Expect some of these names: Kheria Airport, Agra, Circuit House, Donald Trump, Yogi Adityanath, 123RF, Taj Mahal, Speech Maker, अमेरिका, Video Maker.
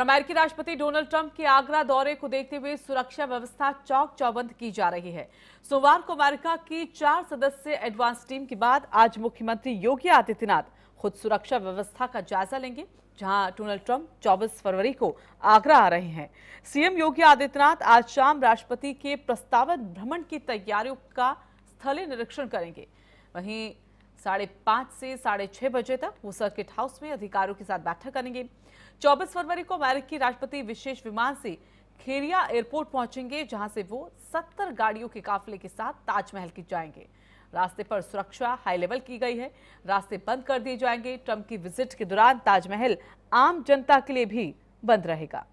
अमेरिकी राष्ट्रपति Donald Trump के आगरा दौरे को देखते हुए सुरक्षा व्यवस्था चौक चौबंद की जा रही है। सोमवार को अमेरिका की 4 सदस्यीय एडवांस टीम के बाद आज मुख्यमंत्री योगी आदित्यनाथ खुद सुरक्षा व्यवस्था का जायजा लेंगे, जहां डोनाल्ड ट्रंप 24 फरवरी को आगरा आ रहे हैं। सीएम योगी आदित्यनाथ आज शाम राष्ट्रपति के प्रस्तावित भ्रमण की तैयारियों का स्थलीय निरीक्षण करेंगे। वहीं 5:30 से 6:30 बजे तक वो सर्किट हाउस में अधिकारियों के साथ बैठक करेंगे। 24 फरवरी को अमेरिकी राष्ट्रपति विशेष विमान से खेरिया एयरपोर्ट पहुंचेंगे, जहां से वो 70 गाड़ियों के काफिले के साथ ताजमहल की जाएंगे। रास्ते पर सुरक्षा हाई लेवल की गई है, रास्ते बंद कर दिए जाएंगे। ट्रंप की विजिट के दौरान ताजमहल आम जनता के लिए भी बंद रहेगा।